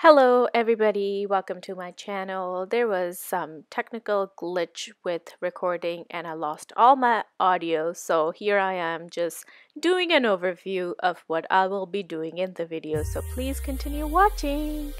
Hello everybody, welcome to my channel. There was some technical glitch with recording and I lost all my audio, so here I am just doing an overview of what I will be doing in the video, so please continue watching.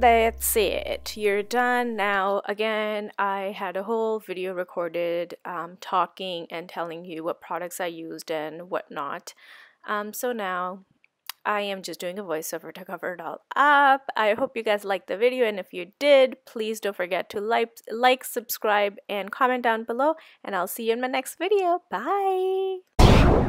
That's it, you're done now. Again, I had a whole video recorded talking and telling you what products I used and whatnot. So now I am just doing a voiceover to cover it all up. I hope you guys liked the video, and if you did, please don't forget to like, subscribe, and comment down below, and I'll see you in my next video. Bye!